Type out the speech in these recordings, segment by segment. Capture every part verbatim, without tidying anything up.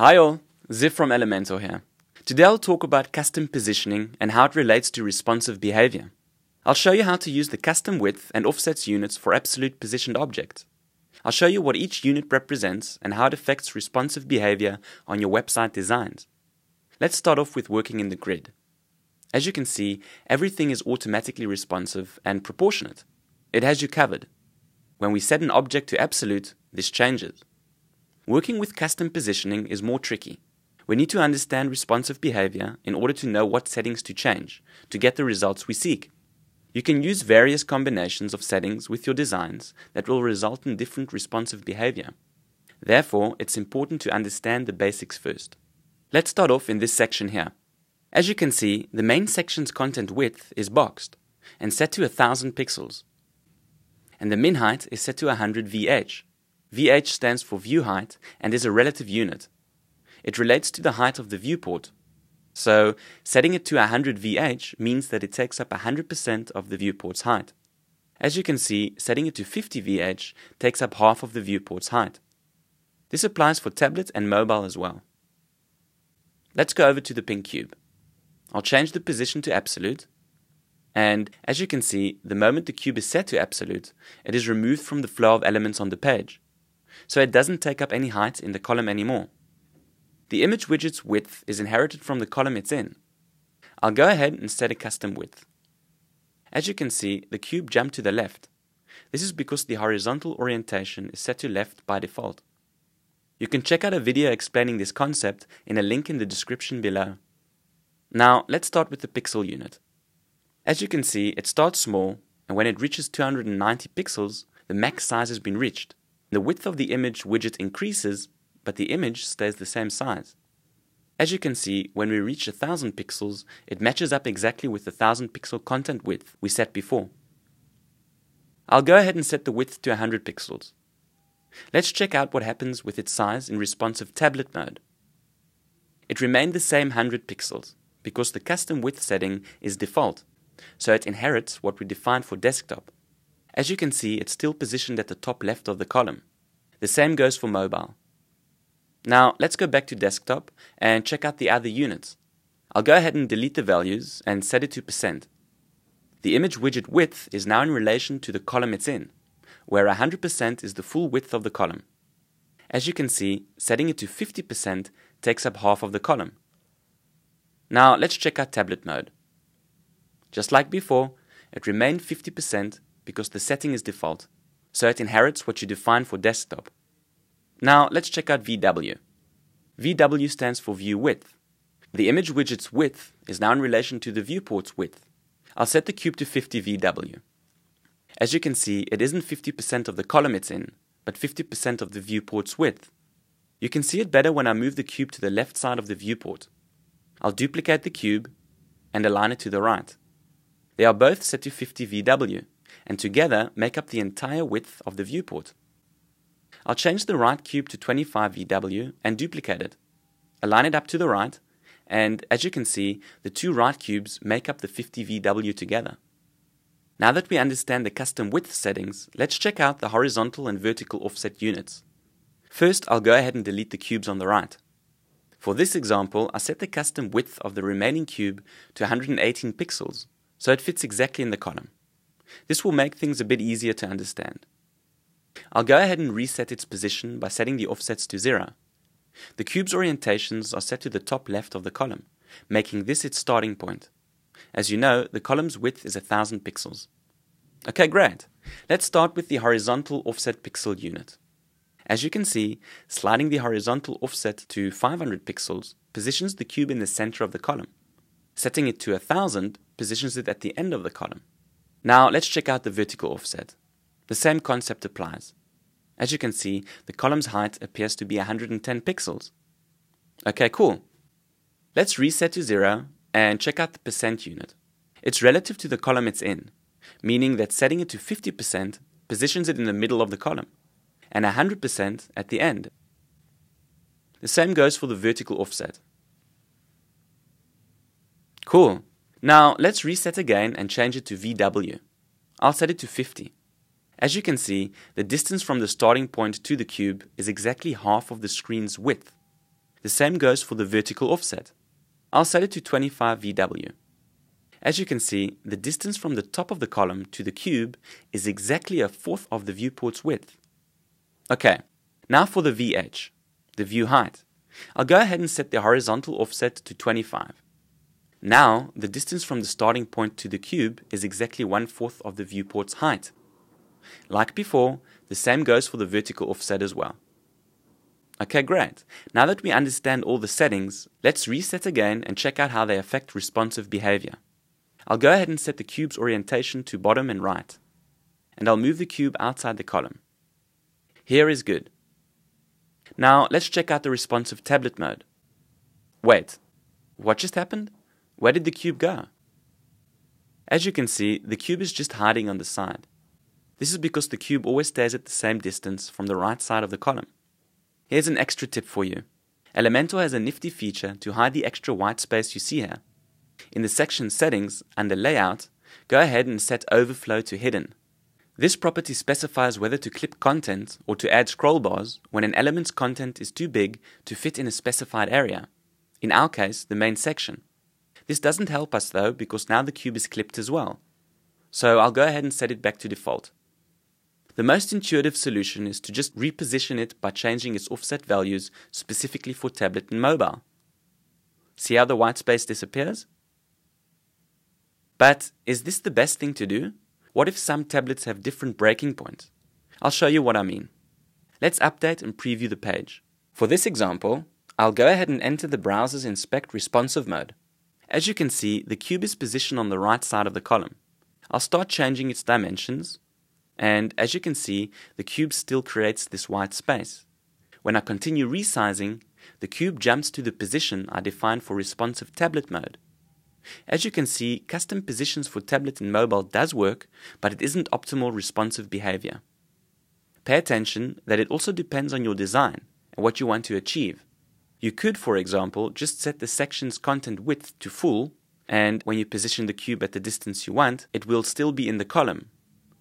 Hi all, Ziv from Elementor here. Today I'll talk about custom positioning and how it relates to responsive behavior. I'll show you how to use the custom width and offsets units for absolute positioned objects. I'll show you what each unit represents and how it affects responsive behavior on your website designs. Let's start off with working in the grid. As you can see, everything is automatically responsive and proportionate. It has you covered. When we set an object to absolute, this changes. Working with custom positioning is more tricky. We need to understand responsive behavior in order to know what settings to change to get the results we seek. You can use various combinations of settings with your designs that will result in different responsive behavior. Therefore, it's important to understand the basics first. Let's start off in this section here. As you can see, the main section's content width is boxed and set to one thousand pixels. And the min height is set to one hundred V H. V H stands for view height and is a relative unit. It relates to the height of the viewport. So, setting it to one hundred V H means that it takes up one hundred percent of the viewport's height. As you can see, setting it to fifty V H takes up half of the viewport's height. This applies for tablet and mobile as well. Let's go over to the pink cube. I'll change the position to absolute. And, as you can see, the moment the cube is set to absolute, it is removed from the flow of elements on the page. So it doesn't take up any height in the column anymore. The image widget's width is inherited from the column it's in. I'll go ahead and set a custom width. As you can see, the cube jumped to the left. This is because the horizontal orientation is set to left by default. You can check out a video explaining this concept in a link in the description below. Now, let's start with the pixel unit. As you can see, it starts small, and when it reaches two hundred ninety pixels, the max size has been reached. The width of the image widget increases, but the image stays the same size. As you can see, when we reach one thousand pixels, it matches up exactly with the one thousand pixel content width we set before. I'll go ahead and set the width to one hundred pixels. Let's check out what happens with its size in responsive tablet mode. It remained the same one hundred pixels, because the custom width setting is default, so it inherits what we defined for desktop. As you can see, it's still positioned at the top left of the column. The same goes for mobile. Now, let's go back to desktop and check out the other units. I'll go ahead and delete the values and set it to percent. The image widget width is now in relation to the column it's in, where one hundred percent is the full width of the column. As you can see, setting it to fifty percent takes up half of the column. Now, let's check out tablet mode. Just like before, it remained fifty percent because the setting is default, so it inherits what you define for desktop. Now, let's check out V W. V W stands for view width. The image widget's width is now in relation to the viewport's width. I'll set the cube to fifty V W. As you can see, it isn't fifty percent of the column it's in, but fifty percent of the viewport's width. You can see it better when I move the cube to the left side of the viewport. I'll duplicate the cube and align it to the right. They are both set to fifty V W, and together make up the entire width of the viewport. I'll change the right cube to twenty-five V W and duplicate it. Align it up to the right, and as you can see, the two right cubes make up the fifty V W together. Now that we understand the custom width settings, let's check out the horizontal and vertical offset units. First, I'll go ahead and delete the cubes on the right. For this example, I set the custom width of the remaining cube to one hundred eighteen pixels, so it fits exactly in the column. This will make things a bit easier to understand. I'll go ahead and reset its position by setting the offsets to zero. The cube's orientations are set to the top left of the column, making this its starting point. As you know, the column's width is one thousand pixels. Okay, great. Let's start with the horizontal offset pixel unit. As you can see, sliding the horizontal offset to five hundred pixels positions the cube in the center of the column. Setting it to one thousand positions it at the end of the column. Now, let's check out the vertical offset. The same concept applies. As you can see, the column's height appears to be one hundred ten pixels. Okay, cool. Let's reset to zero and check out the percent unit. It's relative to the column it's in, meaning that setting it to fifty percent positions it in the middle of the column, and one hundred percent at the end. The same goes for the vertical offset. Cool. Now, let's reset again and change it to V W. I'll set it to fifty. As you can see, the distance from the starting point to the cube is exactly half of the screen's width. The same goes for the vertical offset. I'll set it to twenty-five V W. As you can see, the distance from the top of the column to the cube is exactly a fourth of the viewport's width. Okay, now for the V H, the view height. I'll go ahead and set the horizontal offset to twenty-five. Now, the distance from the starting point to the cube is exactly one-fourth of the viewport's height. Like before, the same goes for the vertical offset as well. Okay, great. Now that we understand all the settings, let's reset again and check out how they affect responsive behavior. I'll go ahead and set the cube's orientation to bottom and right. And I'll move the cube outside the column. Here is good. Now, let's check out the responsive tablet mode. Wait, what just happened? Where did the cube go? As you can see, the cube is just hiding on the side. This is because the cube always stays at the same distance from the right side of the column. Here's an extra tip for you. Elementor has a nifty feature to hide the extra white space you see here. In the section Settings, under Layout, go ahead and set Overflow to Hidden. This property specifies whether to clip content or to add scroll bars when an element's content is too big to fit in a specified area, in our case, the main section. This doesn't help us though, because now the cube is clipped as well. So I'll go ahead and set it back to default. The most intuitive solution is to just reposition it by changing its offset values specifically for tablet and mobile. See how the white space disappears? But is this the best thing to do? What if some tablets have different breaking points? I'll show you what I mean. Let's update and preview the page. For this example, I'll go ahead and enter the browser's Inspect Responsive mode. As you can see, the cube is positioned on the right side of the column. I'll start changing its dimensions, and as you can see, the cube still creates this white space. When I continue resizing, the cube jumps to the position I defined for responsive tablet mode. As you can see, custom positions for tablet and mobile does work, but it isn't optimal responsive behavior. Pay attention that it also depends on your design and what you want to achieve. You could, for example, just set the section's content width to full, and when you position the cube at the distance you want, it will still be in the column.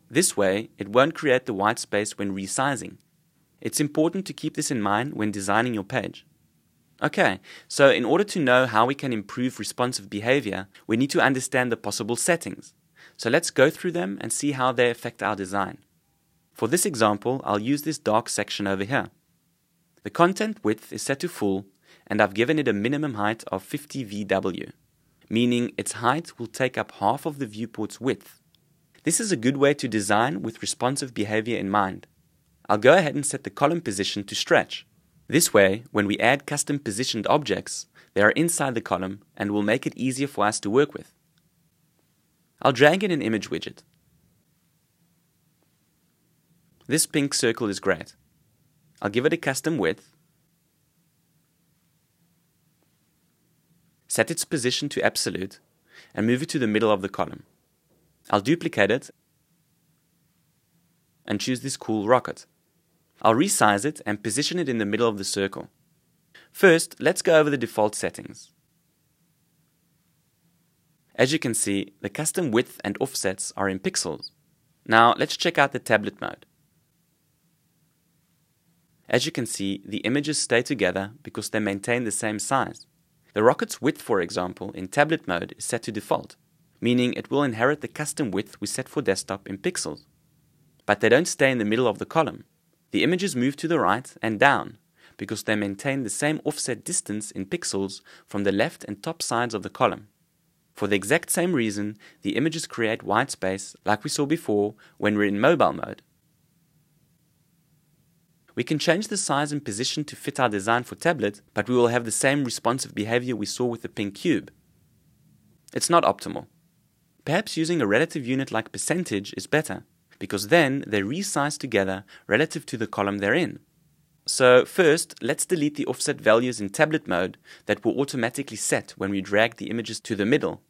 This way, it won't create the white space when resizing. It's important to keep this in mind when designing your page. Okay, so in order to know how we can improve responsive behavior, we need to understand the possible settings. So let's go through them and see how they affect our design. For this example, I'll use this dark section over here. The content width is set to full, and I've given it a minimum height of fifty V W, meaning its height will take up half of the viewport's width. This is a good way to design with responsive behavior in mind. I'll go ahead and set the column position to stretch. This way, when we add custom positioned objects, they are inside the column and will make it easier for us to work with. I'll drag in an image widget. This pink circle is great. I'll give it a custom width, set its position to absolute, and move it to the middle of the column. I'll duplicate it and choose this cool rocket. I'll resize it and position it in the middle of the circle. First, let's go over the default settings. As you can see, the custom width and offsets are in pixels. Now, let's check out the tablet mode. As you can see, the images stay together because they maintain the same size. The rocket's width, for example, in tablet mode is set to default, meaning it will inherit the custom width we set for desktop in pixels. But they don't stay in the middle of the column. The images move to the right and down because they maintain the same offset distance in pixels from the left and top sides of the column. For the exact same reason, the images create white space like we saw before when we're in mobile mode. We can change the size and position to fit our design for tablet, but we will have the same responsive behavior we saw with the pink cube. It's not optimal. Perhaps using a relative unit like percentage is better, because then they resize together relative to the column they're in. So first, let's delete the offset values in tablet mode that were automatically set when we drag the images to the middle.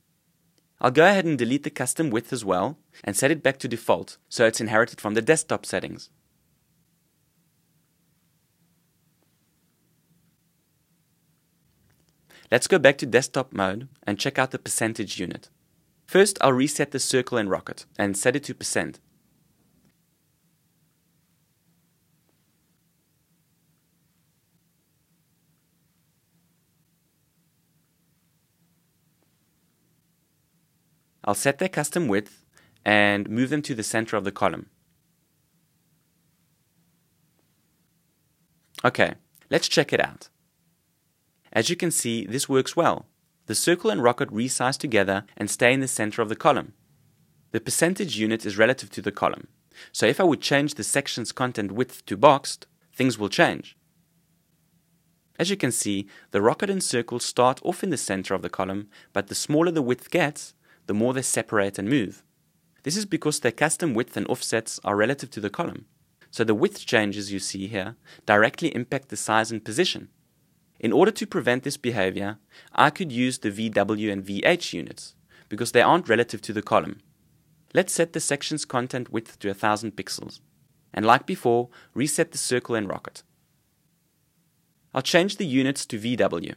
I'll go ahead and delete the custom width as well, and set it back to default, so it's inherited from the desktop settings. Let's go back to desktop mode and check out the percentage unit. First, I'll reset the circle and rocket and set it to percent. I'll set their custom width and move them to the center of the column. Okay, let's check it out. As you can see, this works well. The circle and rocket resize together and stay in the center of the column. The percentage unit is relative to the column, so if I would change the section's content width to boxed, things will change. As you can see, the rocket and circle start off in the center of the column, but the smaller the width gets, the more they separate and move. This is because their custom width and offsets are relative to the column, so the width changes you see here directly impact the size and position. In order to prevent this behavior, I could use the V W and V H units, because they aren't relative to the column. Let's set the section's content width to one thousand pixels, and like before, reset the circle and rocket. I'll change the units to V W.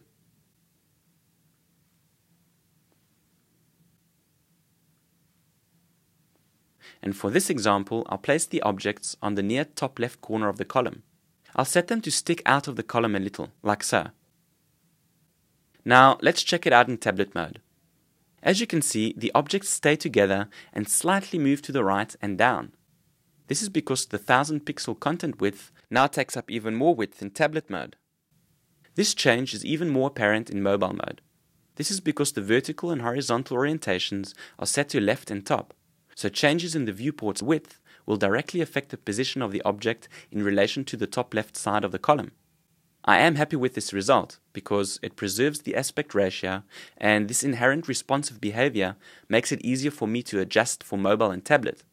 And for this example, I'll place the objects on the near top left corner of the column. I'll set them to stick out of the column a little, like so. Now let's check it out in tablet mode. As you can see, the objects stay together and slightly move to the right and down. This is because the one thousand pixel content width now takes up even more width in tablet mode. This change is even more apparent in mobile mode. This is because the vertical and horizontal orientations are set to left and top, so changes in the viewport's width will directly affect the position of the object in relation to the top left side of the column. I am happy with this result because it preserves the aspect ratio, and this inherent responsive behavior makes it easier for me to adjust for mobile and tablet.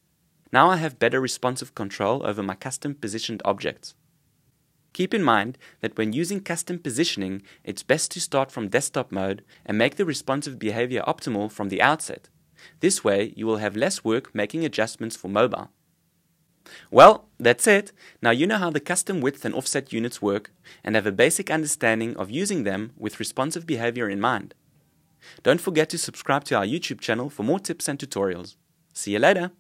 Now I have better responsive control over my custom positioned objects. Keep in mind that when using custom positioning, it's best to start from desktop mode and make the responsive behavior optimal from the outset. This way you will have less work making adjustments for mobile. Well, that's it. Now you know how the custom width and offset units work and have a basic understanding of using them with responsive behavior in mind. Don't forget to subscribe to our YouTube channel for more tips and tutorials. See you later!